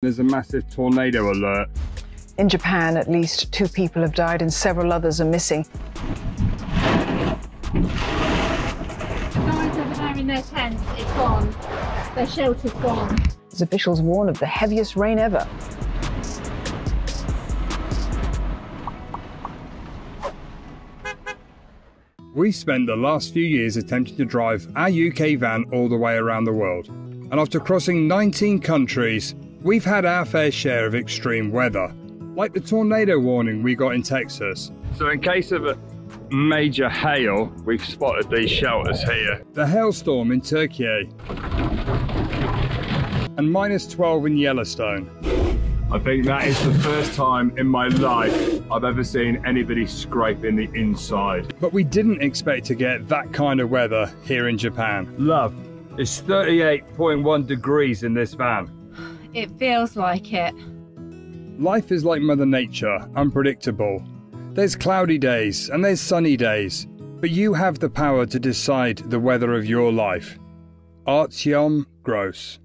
There's a massive tornado alert. In Japan, at least 2 people have died and several others are missing. Guys over there in their tents, it's gone. Their shelter's gone. As officials warn of the heaviest rain ever. We spent the last few years attempting to drive our UK van all the way around the world. And after crossing 19 countries, we've had our fair share of extreme weather, like the tornado warning we got in Texas. So in case of a major hail, we've spotted these shelters here. The hailstorm in Turkey. And -12 in Yellowstone. I think that is the first time in my life I've ever seen anybody scraping the inside. But we didn't expect to get that kind of weather here in Japan. Love, it's 38.1 degrees in this van. It feels like it. Life is like Mother Nature, unpredictable. There's cloudy days and there's sunny days, but you have the power to decide the weather of your life. Artyom Gross.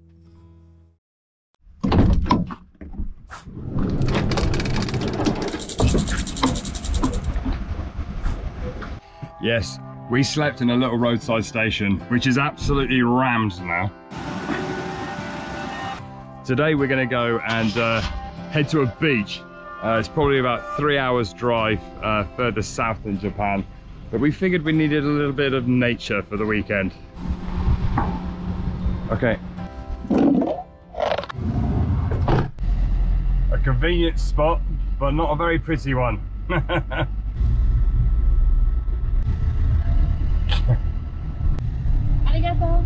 Yes, we slept in a little roadside station, which is absolutely rammed now. Today we're going to go and head to a beach. It's probably about 3 hours drive further south in Japan, but we figured we needed a little bit of nature for the weekend. Okay. A convenient spot, but not a very pretty one. Arigato.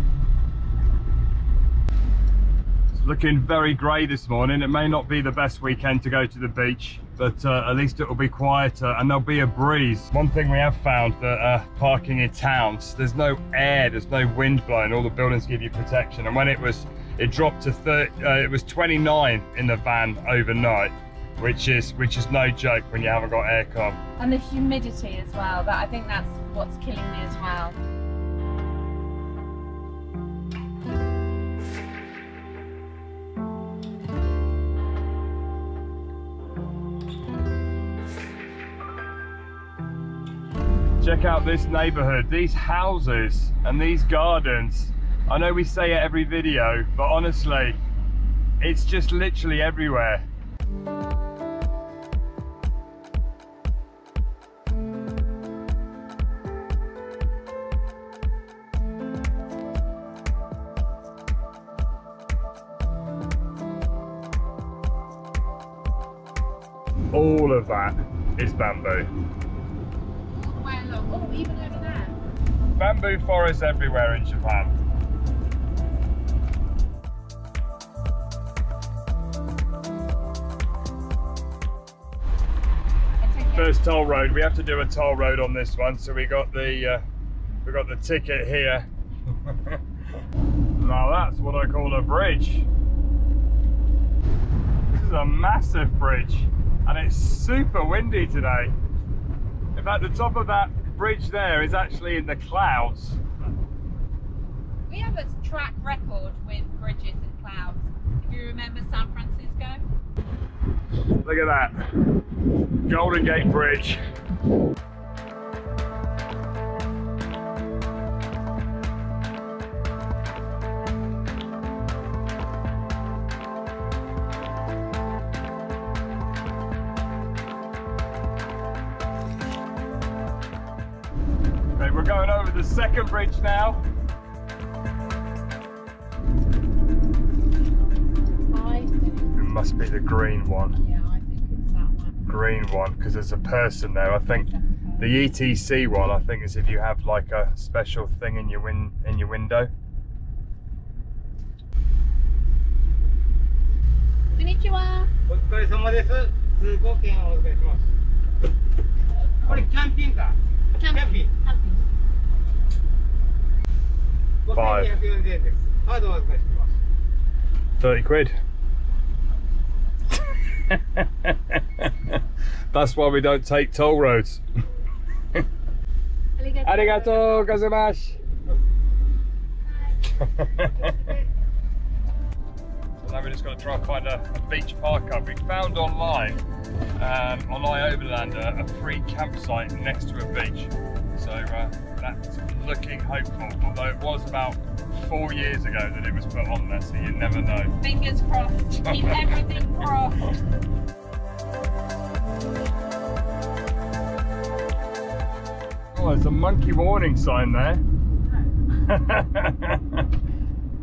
Looking very grey this morning. It may not be the best weekend to go to the beach, but at least it will be quieter and there'll be a breeze. One thing we have found that parking in towns, there's no air, there's no wind blowing. All the buildings give you protection. And when it dropped to 30, it was 29 in the van overnight, which is no joke when you haven't got aircon. And the humidity as well. That I think that's what's killing me as well. Check out this neighborhood, these houses and these gardens. I know we say it every video, but honestly, it's just literally everywhere. All of that is bamboo. Oh, even over there. Bamboo forests everywhere in Japan. First toll road. We have to do a toll road on this one, so we got the ticket here. Now that's what I call a bridge. This is a massive bridge, and it's super windy today. In fact, the top of that bridge there is actually in the clouds. We have a track record with bridges and clouds. If you remember San Francisco. Look at that. Golden Gate Bridge. We're going over the second bridge now. It must be the green one. Yeah, I think it's that one. Green one, because there's a person there. I think the ETC one, I think, is if you have like a special thing in your window. Konnichiwa. Camping. 30 quid. That's why we don't take toll roads. Arigato gozaimasu. So now we're just going to try and find a beach park up. We found online on iOverlander a free campsite next to a beach, so that's looking hopeful, although it was about 4 years ago that it was put on there, so you never know. Fingers crossed, keep everything crossed. Oh, there's a monkey warning sign there.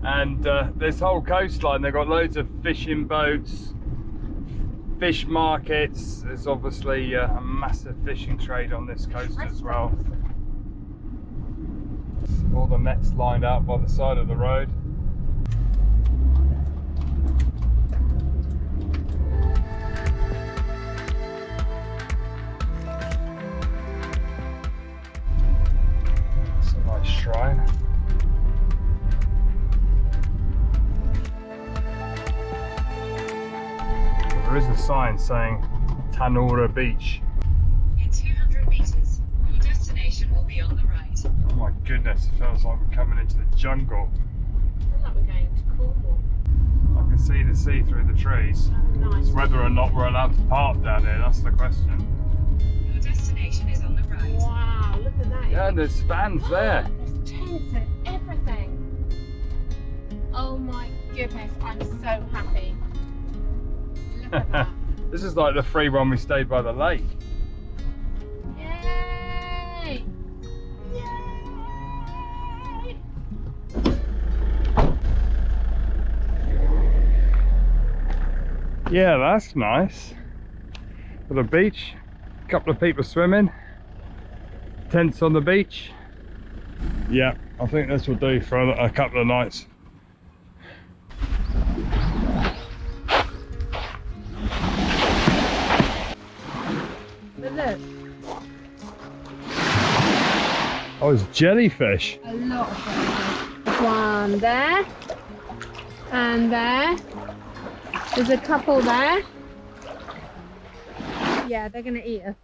And this whole coastline, they've got loads of fishing boats, fish markets. There's obviously a massive fishing trade on this coast as well. All the nets lined out by the side of the road. That's a nice shrine. There is a sign saying Tanora Beach. In 200 metres, your destination will be on the right. Oh my goodness, it feels like we're coming into the jungle. I feel like we're going to Cornwall. I can see the sea through the trees. Oh, nice. It's whether or not we're allowed to park down here, that's the question. Your destination is on the right. Wow, look at that. Yeah, and there's fans there. There's tents and everything. Oh my goodness, I'm so happy. This is like the free one we stayed by the lake. Yay! Yay! Yeah, that's nice. Got a beach, a couple of people swimming, tents on the beach. Yeah, I think this will do for a couple of nights. Look. Oh, it's jellyfish. A lot of jellyfish. One there, and there. There's a couple there. Yeah, they're gonna eat us.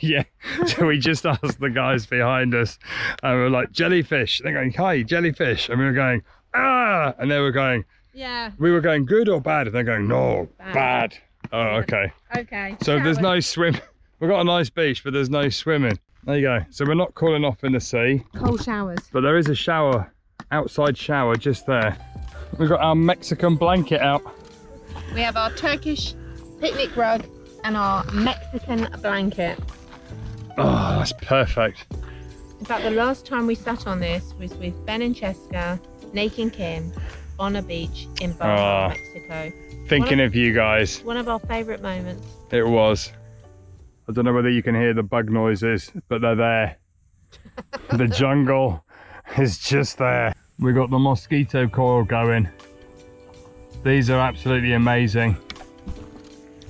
Yeah. So we just asked the guys behind us, and we were like, jellyfish. They're going, hi, jellyfish. And we were going, ah. And they were going, yeah. We were going, good or bad? And they're going, no, bad. Oh, okay. Okay. So yeah, there's no swim. We've got a nice beach, but there's no swimming. There you go. So we're not cooling off in the sea. Cold showers. But there is a shower, outside shower just there. We've got our Mexican blanket out. We have our Turkish picnic rug and our Mexican blanket. Oh, that's perfect. In fact, the last time we sat on this was with Ben and Cheska, Nate and Kim, on a beach in Barcelona, Mexico. Thinking of you guys. One of our favourite moments. It was. I don't know whether you can hear the bug noises, but they're there. The jungle is just there. We got the mosquito coil going. These are absolutely amazing.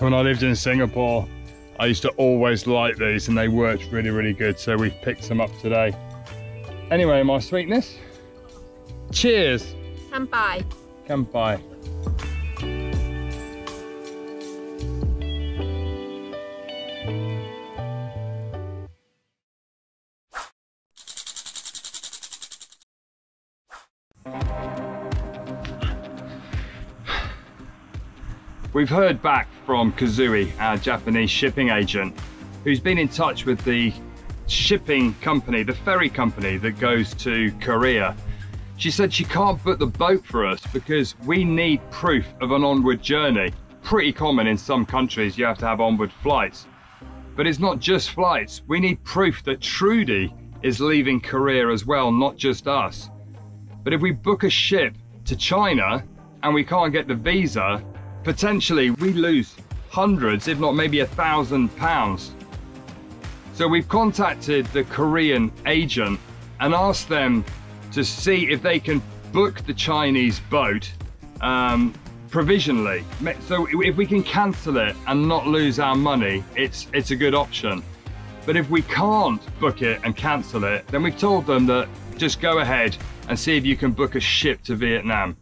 When I lived in Singapore, I used to always like these and they worked really, really good. So we've picked some up today. Anyway, my sweetness. Cheers. Kanpai. Kanpai. We've heard back from Kazui, our Japanese shipping agent, who's been in touch with the shipping company, the ferry company that goes to Korea. She said she can't book the boat for us because we need proof of an onward journey. Pretty common in some countries, you have to have onward flights. But it's not just flights, we need proof that Trudy is leaving Korea as well, not just us. But if we book a ship to China and we can't get the visa, potentially we lose hundreds, if not maybe £1,000. So we've contacted the Korean agent and asked them to see if they can book the Chinese boat provisionally. So if we can cancel it and not lose our money, it's a good option. But if we can't book it and cancel it, then we've told them that just go ahead and see if you can book a ship to Vietnam.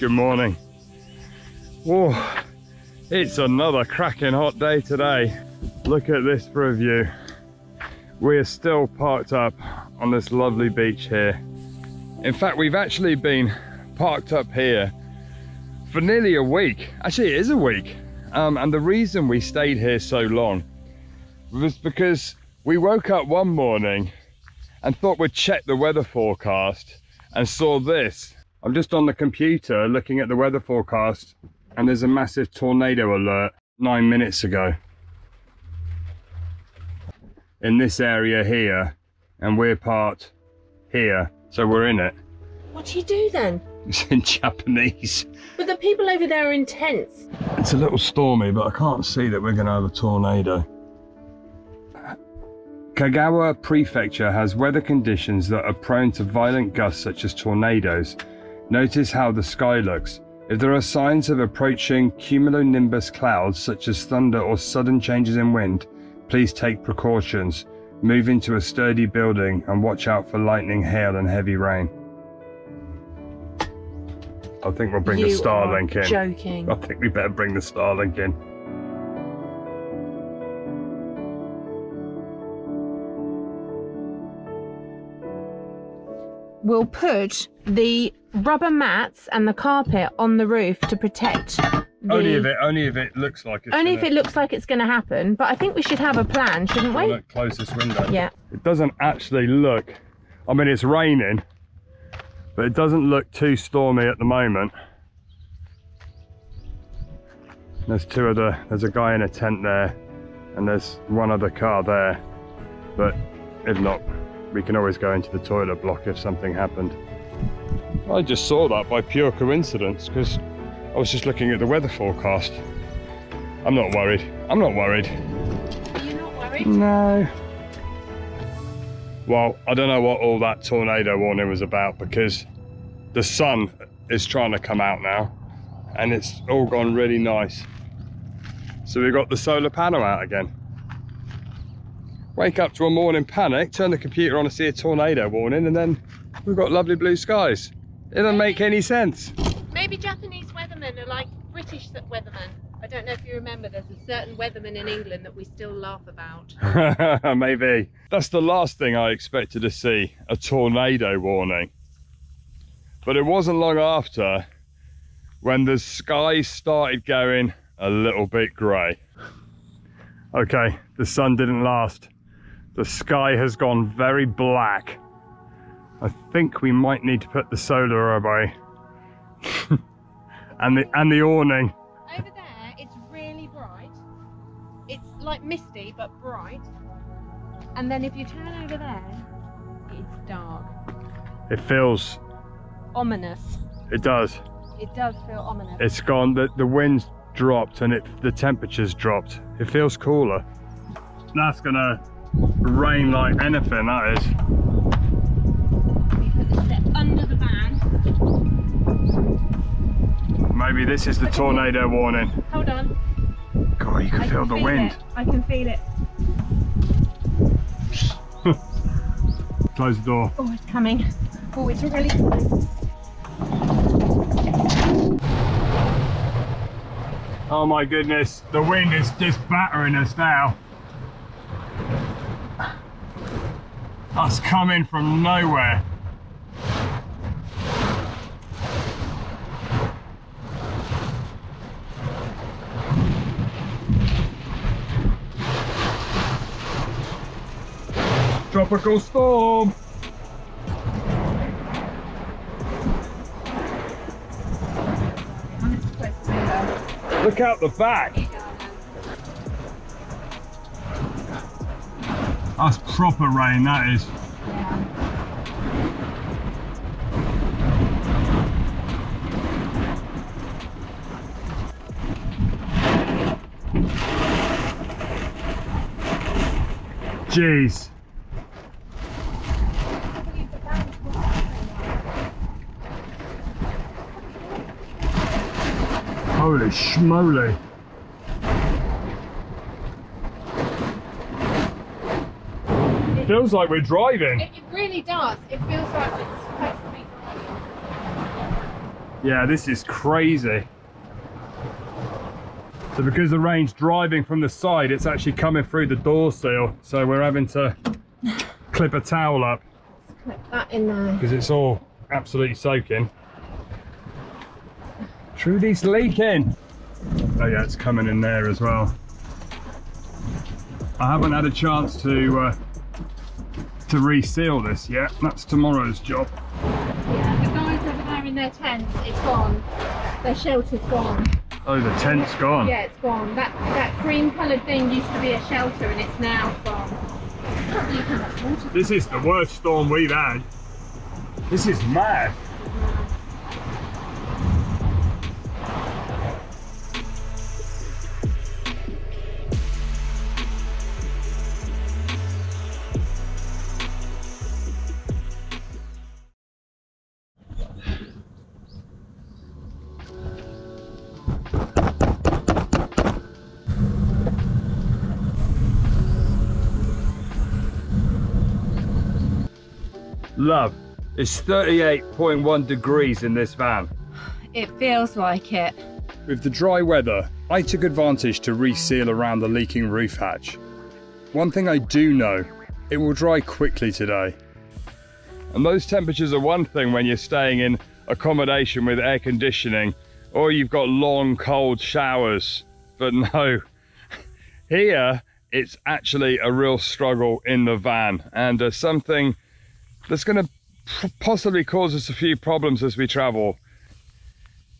Good morning. Whoa, it's another cracking hot day today. Look at this for a view. We're still parked up on this lovely beach here. In fact, we've actually been parked up here for nearly a week. Actually, it is a week. And the reason we stayed here so long was because we woke up one morning and thought we'd check the weather forecast and saw this. I'm just on the computer looking at the weather forecast and there's a massive tornado alert 9 minutes ago in this area here, and we're parked here, so we're in it. What do you do then? It's in Japanese. But the people over there are intense. It's a little stormy, but I can't see that we're gonna have a tornado. Kagawa Prefecture has weather conditions that are prone to violent gusts such as tornadoes. Notice how the sky looks. If there are signs of approaching cumulonimbus clouds such as thunder or sudden changes in wind, please take precautions. Move into a sturdy building and watch out for lightning, hail and heavy rain. I think we'll bring the Starlink in. Joking. I think we better bring the Starlink in. We'll put the rubber mats and the carpet on the roof to protect the... Only if it looks like it's gonna happen. But I think we should have a plan, shouldn't we? Look, close this window. Yeah. It doesn't actually look, I mean it's raining, but it doesn't look too stormy at the moment. There's there's a guy in a tent there and there's one other car there. But if not, we can always go into the toilet block if something happened. I just saw that by pure coincidence because I was just looking at the weather forecast. I'm not worried. I'm not worried. Are you not worried? No. Well, I don't know what all that tornado warning was about because the sun is trying to come out now and it's all gone really nice. So we've got the solar panel out again. Wake up to a morning panic, turn the computer on to see a tornado warning, and then we've got lovely blue skies. It doesn't make any sense. Maybe Japanese weathermen are like British weathermen. I don't know if you remember, there's a certain weatherman in England that we still laugh about. Maybe. That's the last thing I expected to see, a tornado warning. But it wasn't long after when the sky started going a little bit grey. Okay, the sun didn't last. The sky has gone very black. I think we might need to put the solar away. and the awning. Over there, it's really bright. It's like misty, but bright. And then if you turn over there, it's dark. It feels... ominous. It does. It does feel ominous. It's gone, the wind's dropped and the temperature's dropped. It feels cooler. That's gonna rain like anything, that is. We put this step under the van. Maybe this is the tornado warning. Hold on. God, you can feel the wind. I can feel it. Close the door. Oh, it's coming. Oh, it's really coming. Oh my goodness, the wind is just battering us now. That's coming from nowhere. Tropical storm. Look out the back. That's proper rain, that is. Yeah. Jeez. Holy schmoly. feels like we're driving. It really does. It feels like it's supposed to be driving. Yeah, this is crazy. So because the rain's driving from the side, it's actually coming through the door sill. So we're having to clip a towel up. Let's clip that in there. Because it's all absolutely soaking. Trudy's leaking. Oh yeah, it's coming in there as well. I haven't had a chance to reseal this yet. That's tomorrow's job. Yeah, the guys over there in their tents, it's gone. Their shelter's gone. Oh, the tent's gone. Yeah, it's gone. That cream coloured thing used to be a shelter and it's now gone. This is the worst storm we've had. This is mad. Love, it's 38.1 degrees in this van. It feels like it. With the dry weather, I took advantage to reseal around the leaking roof hatch. One thing I do know, it will dry quickly today. And those temperatures are one thing when you're staying in accommodation with air conditioning, or you've got long cold showers, but no, here it's actually a real struggle in the van, and something that's going to possibly cause us a few problems as we travel.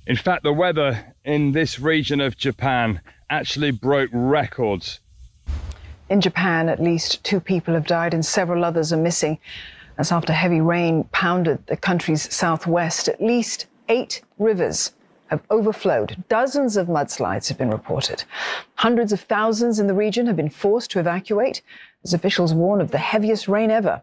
In fact, the weather in this region of Japan actually broke records. In Japan, at least 2 people have died and several others are missing. That's after heavy rain pounded the country's southwest. At least 8 rivers have overflowed. Dozens of mudslides have been reported. Hundreds of thousands in the region have been forced to evacuate, as officials warn of the heaviest rain ever.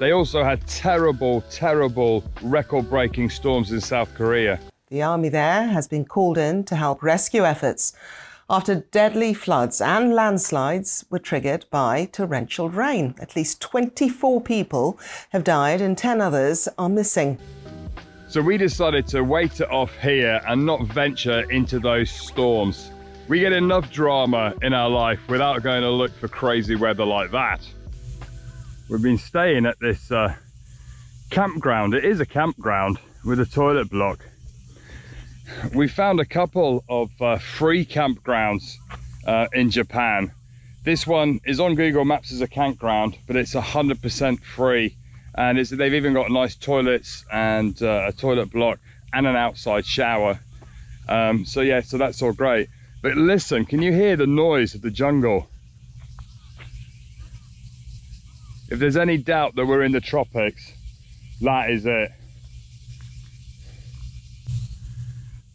They also had terrible, terrible record-breaking storms in South Korea. The army there has been called in to help rescue efforts after deadly floods and landslides were triggered by torrential rain. At least 24 people have died and 10 others are missing. So we decided to wait it off here and not venture into those storms. We get enough drama in our life without going to look for crazy weather like that. We've been staying at this campground. It is a campground with a toilet block. We found a couple of free campgrounds in Japan. This one is on Google Maps as a campground, but it's 100% free. And they've even got nice toilets and a toilet block and an outside shower. So yeah, so that's all great. But listen, can you hear the noise of the jungle? If there's any doubt that we're in the tropics, that is it.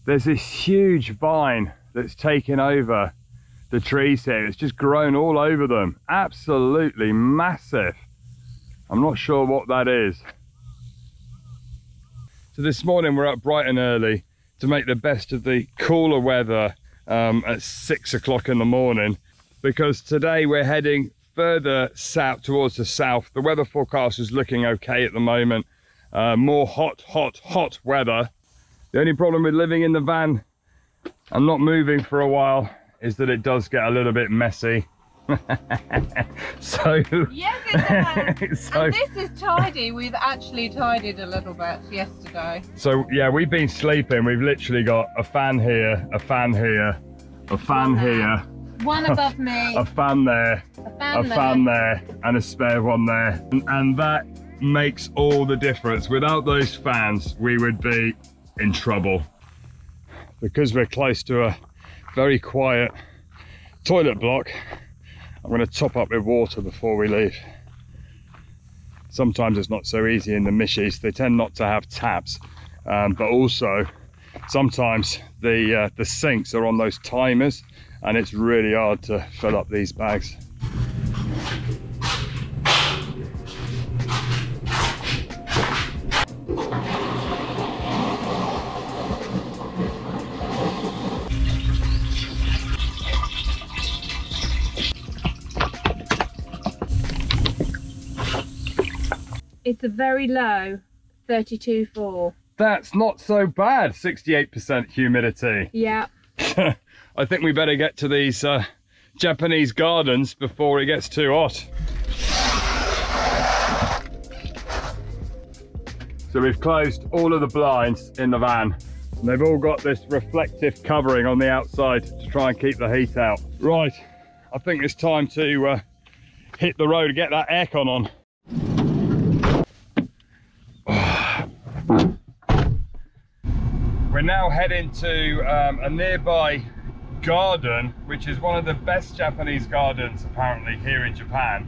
There's this huge vine that's taken over the trees here. It's just grown all over them. Absolutely massive. I'm not sure what that is. So this morning we're up bright and early to make the best of the cooler weather at 6 o'clock in the morning, because today we're heading further south, towards the south. The weather forecast is looking okay at the moment. More hot weather. The only problem with living in the van and not moving for a while is that it does get a little bit messy. So yes, it does. So, and this is tidy. We've actually tidied a little bit yesterday. So yeah, we've been sleeping. We've literally got a fan here, a fan here, a fan here. One above me. A fan there. A fan there. And a spare one there. And that makes all the difference. Without those fans, we would be in trouble. Because we're close to a very quiet toilet block, I'm going to top up with water before we leave. Sometimes it's not so easy in the Mishis. They tend not to have taps, but also sometimes the sinks are on those timers, and it's really hard to fill up these bags. It's a very low 32.4. That's not so bad, 68% humidity. Yeah. I think we better get to these Japanese gardens before it gets too hot. So we've closed all of the blinds in the van. And they've all got this reflective covering on the outside to try and keep the heat out. Right, I think it's time to hit the road and get that aircon on. We're now heading to a nearby garden, which is one of the best Japanese gardens apparently here in Japan.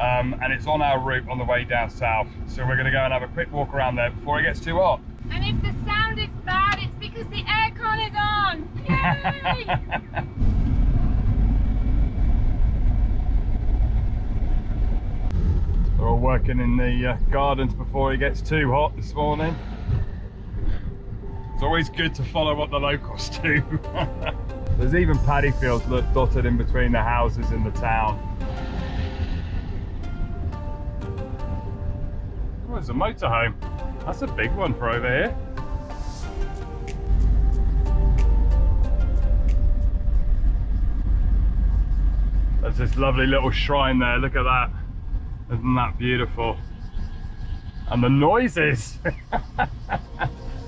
And it's on our route on the way down south. So we're gonna go and have a quick walk around there before it gets too hot. And if the sound is bad, it's because the aircon is on. Yay! We're all working in the gardens before it gets too hot this morning. It's always good to follow what the locals do. There's even paddy fields dotted in between the houses in the town. Oh, there's a motorhome. That's a big one for over here. There's this lovely little shrine there. Look at that. Isn't that beautiful? And the noises.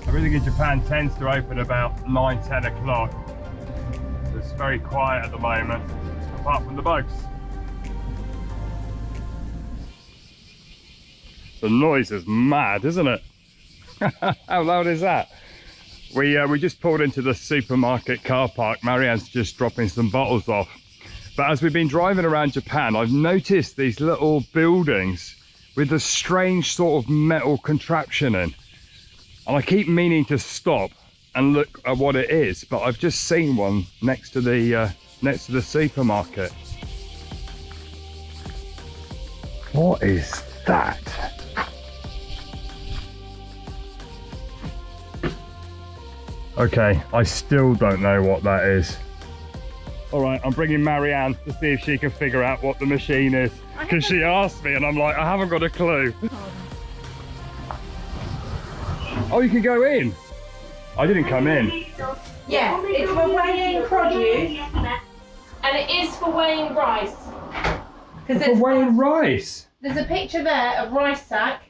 Everything in Japan tends to open about 9, 10 o'clock. So it's very quiet at the moment, apart from the bugs. The noise is mad, isn't it? How loud is that? We just pulled into the supermarket car park. Marianne's just dropping some bottles off. But as we've been driving around Japan, I've noticed these little buildings with a strange sort of metal contraption in. And I keep meaning to stop and look at what it is, but I've just seen one next to the supermarket. What is that? Okay, I still don't know what that is. All right, I'm bringing Marianne to see if she can figure out what the machine is, because she asked me and I'm like, I haven't got a clue. Oh, you can go in. I didn't come in. Yeah, it's for weighing produce, and it is for weighing rice. For weighing rice? There's a picture there of rice sack,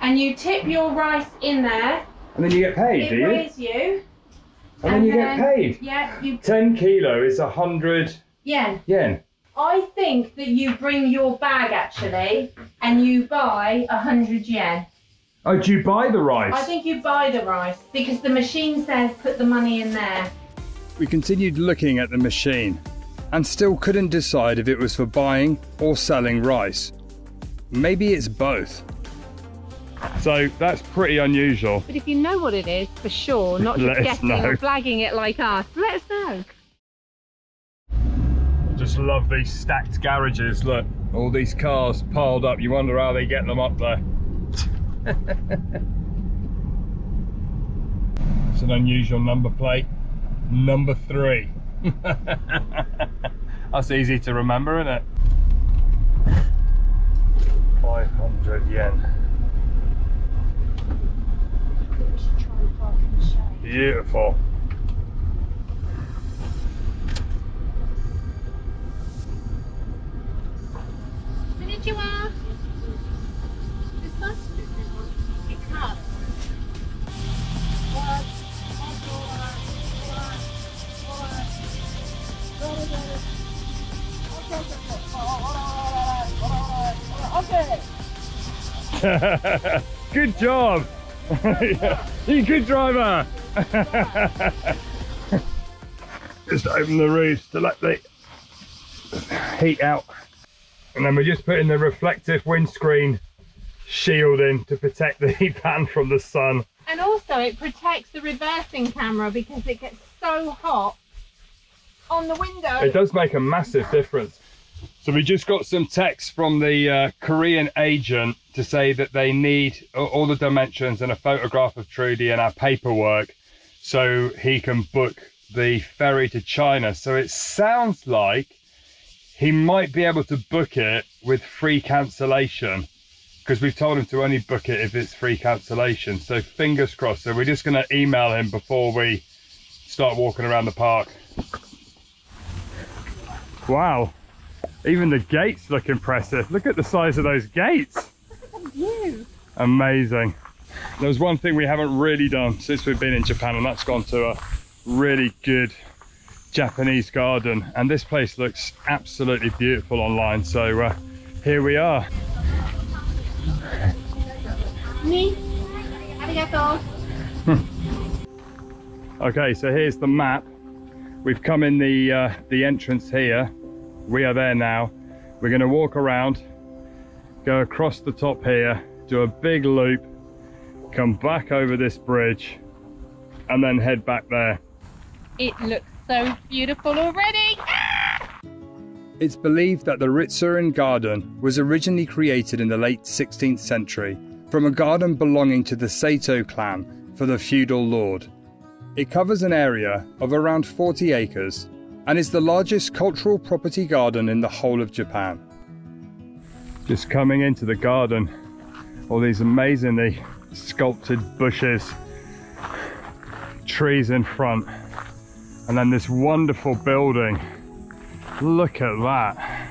and you tip your rice in there. And then you get paid, do you? It weighs you. And then you get paid? Yeah. 10 kilo is 100 yen. Yen. I think that you bring your bag, actually, and you buy 100 yen. Oh, do you buy the rice? I think you buy the rice, because the machine says put the money in there. We continued looking at the machine and still couldn't decide if it was for buying or selling rice. Maybe it's both. So that's pretty unusual. But if you know what it is, for sure, not just guessing or flagging it like us, let us know. I just love these stacked garages, look. All these cars piled up, you wonder how they get them up there. It's an unusual number plate, number 3. That's easy to remember, isn't it? 500 yen. Beautiful. Konnichiwa. This one? Good job! Yeah. You're a good driver! Just open the roofs to let the heat out. And then we're just putting the reflective windscreen shielding to protect the van from the sun. And also it protects the reversing camera because it gets so hot on the window. It does make a massive difference. So we just got some text from the Korean agent to say that they need all the dimensions and a photograph of Trudy and our paperwork so he can book the ferry to China. So it sounds like he might be able to book it with free cancellation. because we've told him to only book it if it's free cancellation. So fingers crossed. So we're just going to email him before we start walking around the park. Wow, even the gates look impressive. Look at the size of those gates. Look at you. Amazing. There was one thing we haven't really done since we've been in Japan, and that's gone to a really good Japanese garden, and this place looks absolutely beautiful online. So here we are. Okay, so here's the map. We've come in the entrance here. We are there now. We're going to walk around, go across the top here, do a big loop, come back over this bridge, and then head back there. It looks so beautiful already. Ah! It's believed that the Ritsurin Garden was originally created in the late 16th century from a garden belonging to the Sato clan for the feudal lord. It covers an area of around 40 acres and is the largest cultural property garden in the whole of Japan. Just coming into the garden, all these amazingly sculpted bushes, trees in front, and then this wonderful building. Look at that.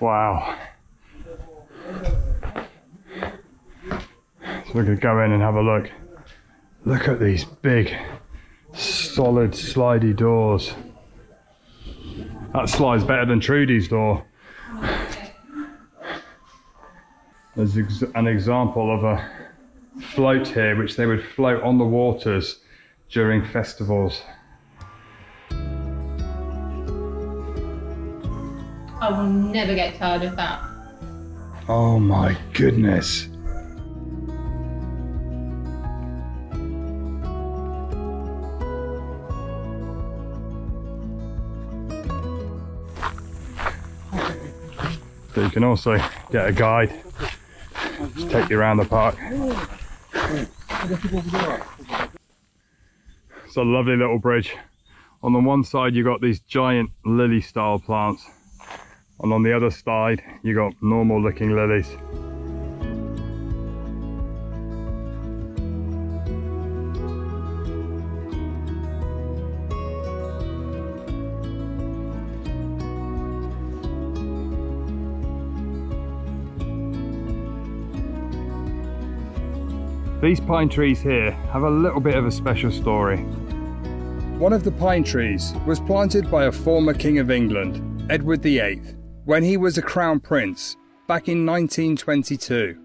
Wow. So we're gonna go in and have a look. Look at these big solid slidey doors. That slides better than Trudy's door. There's an example of a float here, which they would float on the waters during festivals. I will never get tired of that. Oh my goodness. So you can also get a guide to take you around the park. It's a lovely little bridge. On the one side you've got these giant lily style plants, and on the other side you've got normal looking lilies. These pine trees here have a little bit of a special story. One of the pine trees was planted by a former King of England, Edward VIII, when he was a crown prince back in 1922.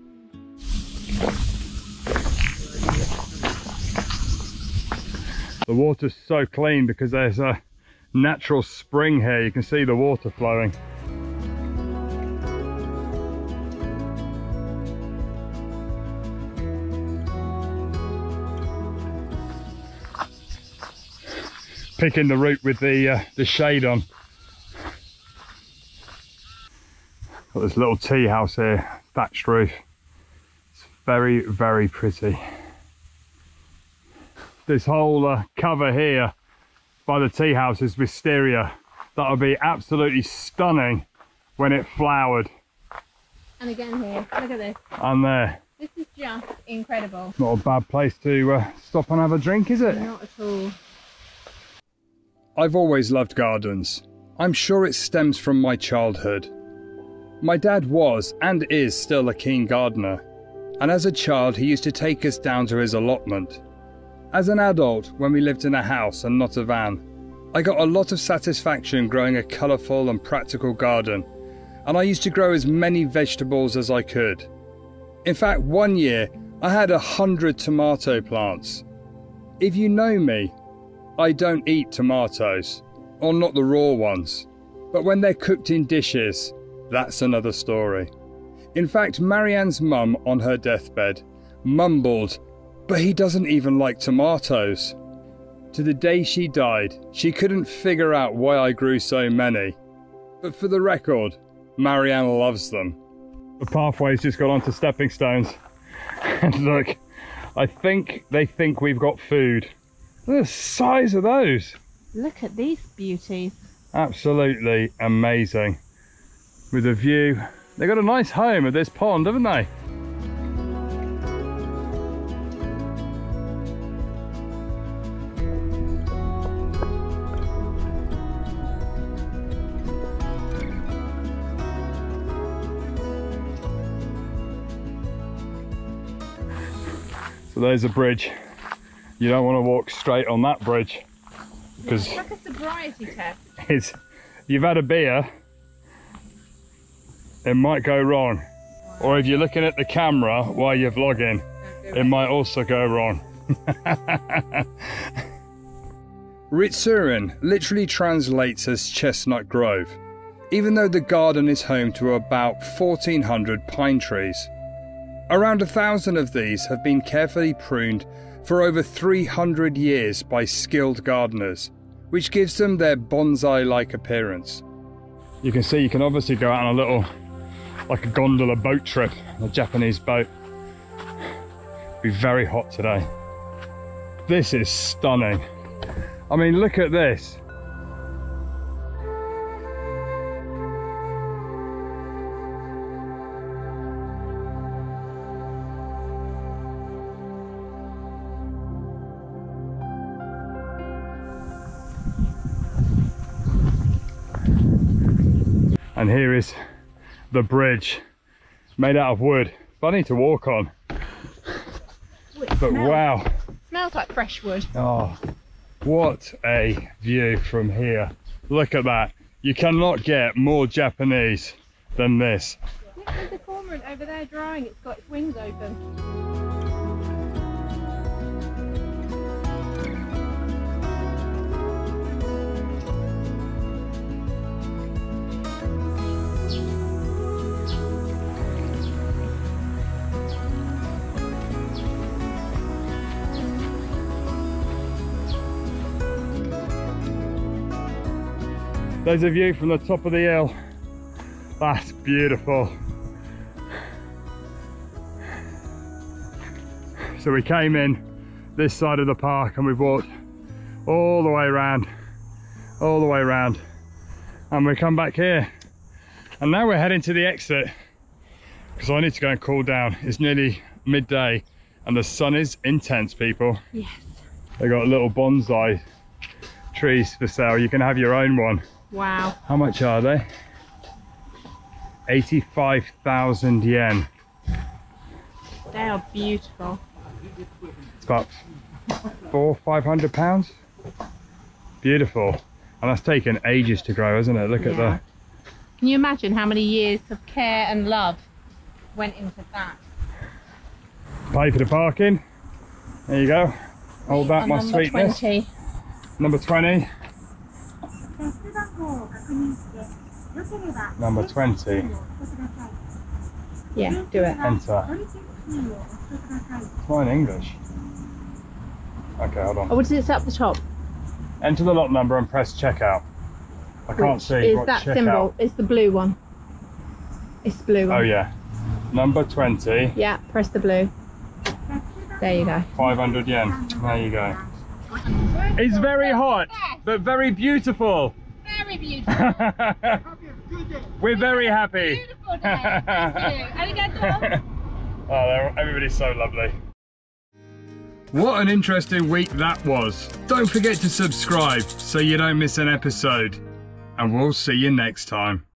The water's so clean because there's a natural spring here. You can see the water flowing. Picking the route with the shade on. Got this little tea house here, thatched roof. It's very, very pretty. This whole cover here by the tea house is wisteria. That'll be absolutely stunning when it flowered. And again here, look at this. And there. This is just incredible. Not a bad place to stop and have a drink, is it? Not at all. I've always loved gardens. I'm sure it stems from my childhood. My dad was and is still a keen gardener, and as a child he used to take us down to his allotment. As an adult, when we lived in a house and not a van, I got a lot of satisfaction growing a colourful and practical garden, and I used to grow as many vegetables as I could. In fact, one year I had 100 tomato plants. If you know me, I don't eat tomatoes, or not the raw ones, but when they're cooked in dishes, that's another story. In fact, Marianne's mum on her deathbed mumbled, "But he doesn't even like tomatoes." To the day she died, she couldn't figure out why I grew so many. But for the record, Marianne loves them. The pathway's just got onto stepping stones. And look, I think they think we've got food. Look at the size of those. Look at these beauties. Absolutely amazing. With a view. They've got a nice home at this pond, haven't they? So there's a bridge. You don't want to walk straight on that bridge because it's like a sobriety test. It's, you've had a beer, it might go wrong. Or if you're looking at the camera while you're vlogging, it might also go wrong. Ritsurin literally translates as Chestnut Grove, even though the garden is home to about 1,400 pine trees. Around 1,000 of these have been carefully pruned for over 300 years by skilled gardeners, which gives them their bonsai-like appearance. You can see you can obviously go out on a little, like a gondola boat trip, a Japanese boat. It'll be very hot today. This is stunning. I mean, look at this. And here is the bridge, made out of wood. Funny to walk on. But wow. It smells like fresh wood. Oh, what a view from here. Look at that. You cannot get more Japanese than this. Look, there's a cormorant over there drying. It's got its wings open. There's a view from the top of the hill. That's beautiful. So we came in this side of the park and we've walked all the way around, and we come back here. And now we're heading to the exit because I need to go and cool down. It's nearly midday and the sun is intense, people. Yes. They got little bonsai trees for sale. You can have your own one. Wow. How much are they? 85,000 yen. They are beautiful. It's about 400 or 500 pounds. Beautiful. And that's taken ages to grow, isn't it? Look at that. Can you imagine how many years of care and love went into that? Pay for the parking. There you go. Hold back my sweetness. Number 20. Number 20. Yeah, do it. Enter. Fine English. Okay, hold on. Oh, what is it up the top? Enter the lot number and press checkout. I can't see. Is that symbol? It's the blue one. It's the blue one. Oh yeah. Number 20. Yeah, press the blue. There you go. 500 yen. There you go. It's very hot, but very beautiful. Very beautiful. We're very happy. Beautiful day. Thank you. Oh, everybody's so lovely. What an interesting week that was. Don't forget to subscribe so you don't miss an episode. And we'll see you next time.